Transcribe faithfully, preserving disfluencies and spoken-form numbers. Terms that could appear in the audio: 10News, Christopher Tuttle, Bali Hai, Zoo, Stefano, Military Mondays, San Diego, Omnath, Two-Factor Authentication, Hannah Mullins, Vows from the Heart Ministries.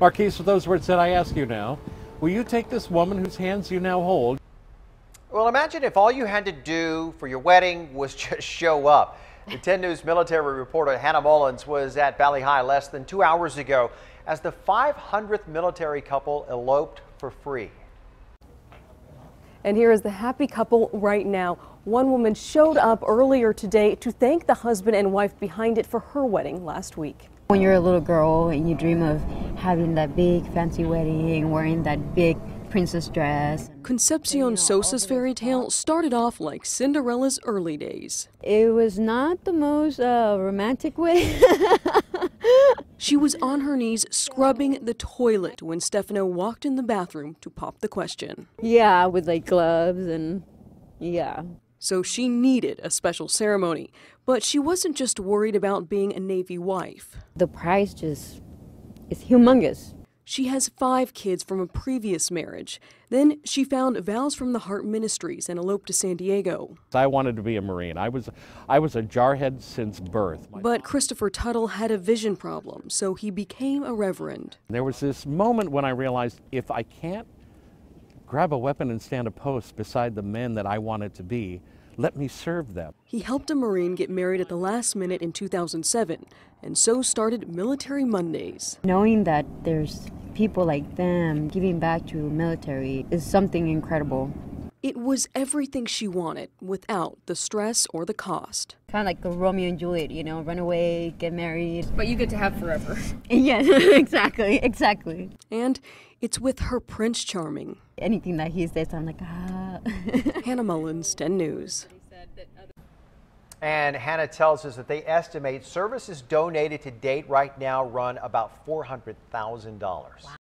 Marquise, with those words said, I ask you now, will you take this woman whose hands you now hold? Well, imagine if all you had to do for your wedding was just show up. The ten news military reporter Hannah Mullins was at Bali Hai less than two hours ago as the five hundredth military couple eloped for free. And here is the happy couple right now. One woman showed up earlier today to thank the husband and wife behind it for her wedding last week. When you're a little girl and you dream of having that big fancy wedding, wearing that big princess dress. Concepcion Sosa's fairy tale started off like Cinderella's early days. It was not the most uh, romantic way. She was on her knees scrubbing the toilet when Stefano walked in the bathroom to pop the question. Yeah, with like gloves and yeah. So she needed a special ceremony, but she wasn't just worried about being a Navy wife. The price just is humongous. She has five kids from a previous marriage. Then she found Vows from the Heart Ministries and eloped to San Diego. I wanted to be a Marine. I was, I was a jarhead since birth. But Christopher Tuttle had a vision problem, so he became a reverend. There was this moment when I realized if I can't grab a weapon and stand a post beside the men that I wanted to be, let me serve them. He helped a Marine get married at the last minute in two thousand seven, and so started Military Mondays. Knowing that there's people like them giving back to military is something incredible. It was everything she wanted without the stress or the cost. Kind of like a Romeo and Juliet, you know, run away, get married. But you get to have forever. Yeah, exactly, exactly. And it's with her Prince Charming. Anything that he says, I'm like, ah. Hannah Mullins, ten news. And Hannah tells us that they estimate services donated to date right now run about four hundred thousand dollars. Wow.